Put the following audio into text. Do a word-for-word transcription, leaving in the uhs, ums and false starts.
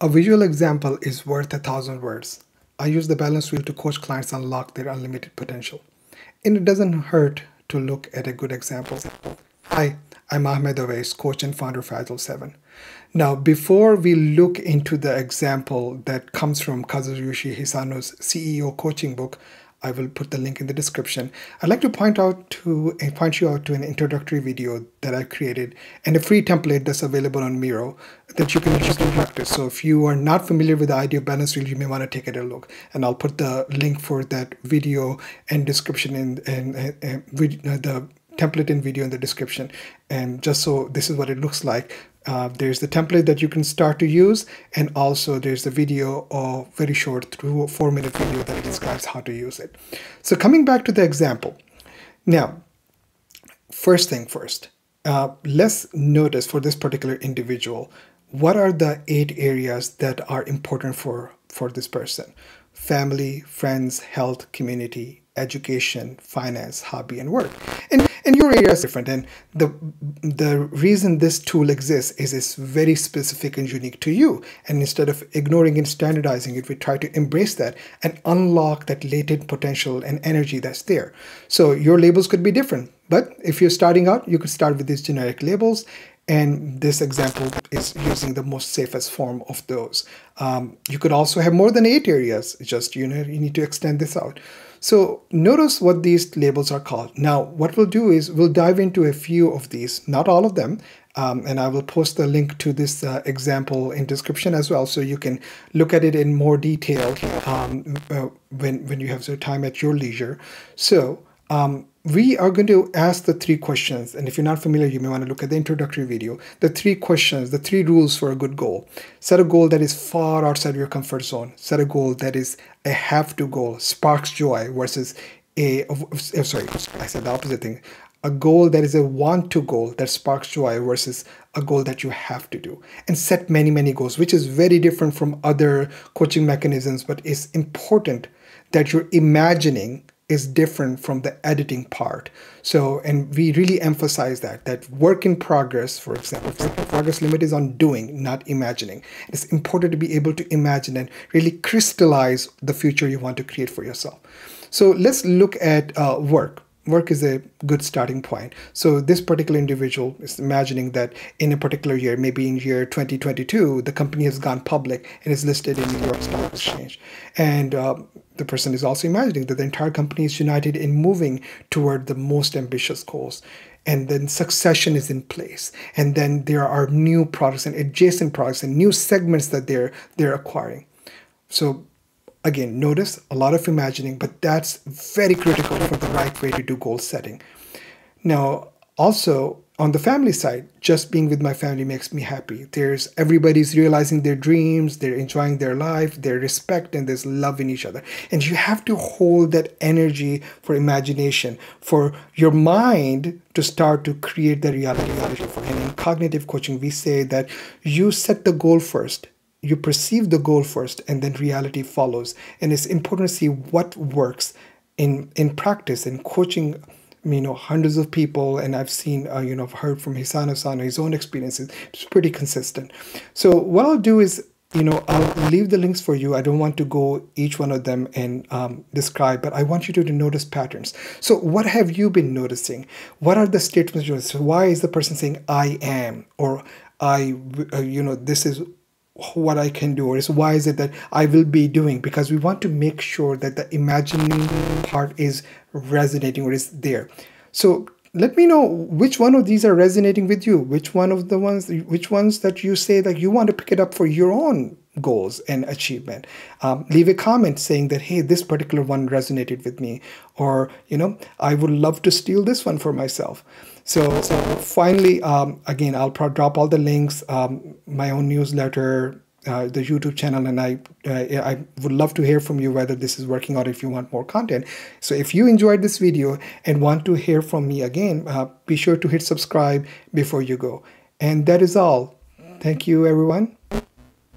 A visual example is worth a thousand words. I use the balance wheel to coach clients unlock their unlimited potential. And it doesn't hurt to look at a good example. Hi, I'm Ahmed Avais, coach and founder of Agile seven. Now, before we look into the example that comes from Kazuyoshi Hisano's C E O Coaching book, I will put the link in the description. I'd like to point out to and point you out to an introductory video that I created and a free template that's available on Miro that you can just practice. So if you are not familiar with the idea of balance wheel, you may want to take it a look. And I'll put the link for that video and description in and the template and video in the description. And just so this is what it looks like. Uh, there's the template that you can start to use, and also there's the video, or very short through a four minute video that describes how to use it. So coming back to the example. Now, first thing first, uh, let's notice for this particular individual, what are the eight areas that are important for, for this person? Family, friends, health, community, education, finance, hobby, and work. And And your area is different, and the the reason this tool exists is it's very specific and unique to you. And instead of ignoring and standardizing it, we try to embrace that and unlock that latent potential and energy that's there. So your labels could be different, but if you're starting out, you could start with these generic labels. And this example is using the most safest form of those. Um, you could also have more than eight areas, just you know, you need to extend this out. So notice what these labels are called. Now, what we'll do is we'll dive into a few of these, not all of them. Um, and I will post the link to this uh, example in description as well, so you can look at it in more detail um, uh, when, when you have some time at your leisure. So um, we are going to ask the three questions. And if you're not familiar, you may want to look at the introductory video. The three questions, the three rules for a good goal. Set a goal that is far outside your comfort zone. Set a goal that is a have-to goal, sparks joy, versus a, sorry, I said the opposite thing. A goal that is a want-to goal that sparks joy versus a goal that you have to do. And set many, many goals, which is very different from other coaching mechanisms, but it's important that you're imagining is different from the editing part. So, and we really emphasize that, that work in progress, for example, the progress limit is on doing, not imagining. It's important to be able to imagine and really crystallize the future you want to create for yourself. So let's look at uh, work. Work is a good starting point. So this particular individual is imagining that in a particular year, maybe in year twenty twenty-two, the company has gone public and is listed in New York Stock Exchange. And uh, the person is also imagining that the entire company is united in moving toward the most ambitious goals. And then succession is in place. And then there are new products and adjacent products and new segments that they're, they're acquiring. So again, notice a lot of imagining, but that's very critical for the right way to do goal setting. Now, also on the family side, just being with my family makes me happy. There's everybody's realizing their dreams, they're enjoying their life, their respect, and there's love in each other. And you have to hold that energy for imagination, for your mind to start to create the reality. And in cognitive coaching, we say that you set the goal first. You perceive the goal first, and then reality follows. And it's important to see what works in in practice. In coaching, you know, hundreds of people, and I've seen, uh, you know, I've heard from Hisano-san his own experiences. It's pretty consistent. So what I'll do is, you know, I'll leave the links for you. I don't want to go each one of them and um, describe, but I want you to, to notice patterns. So what have you been noticing? What are the statements you're noticing? Why is the person saying "I am" or "I"? Uh, you know, this is what I can do, or is why is it that I will be doing, because we want to make sure that the imagining part is resonating or is there. So let me know which one of these are resonating with you, which one of the ones, which ones that you say that you want to pick it up for your own goals and achievement. Um, leave a comment saying that, hey, this particular one resonated with me, or, you know, I would love to steal this one for myself. So, so finally, um, again, I'll drop all the links, um, my own newsletter, uh, the YouTube channel, and I, uh, I would love to hear from you whether this is working or if you want more content. So if you enjoyed this video and want to hear from me again, uh, be sure to hit subscribe before you go. And that is all. Thank you, everyone.